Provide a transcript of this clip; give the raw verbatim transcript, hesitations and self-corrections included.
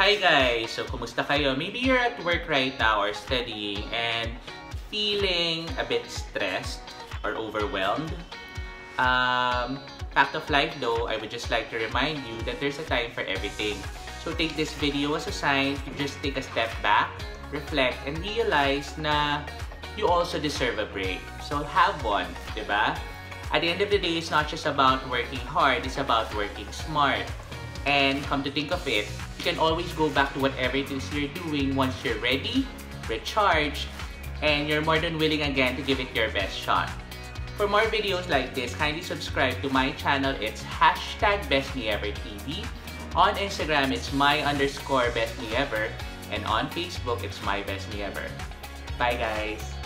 Hi guys! So, kumusta kayo? Maybe you're at work right now or studying and feeling a bit stressed or overwhelmed. Um, fact of life though, I would just like to remind you that there's a time for everything. So, take this video as a sign to just take a step back, reflect, and realize na you also deserve a break. So, have one, diba? At the end of the day, it's not just about working hard, it's about working smart. And come to think of it, you can always go back to whatever it is you're doing once you're ready, recharged, and you're more than willing again to give it your best shot. For more videos like this, kindly subscribe to my channel. It's hashtag best me ever T V. On Instagram, it's my underscore best me ever. And on Facebook, it's my best me ever. Bye guys!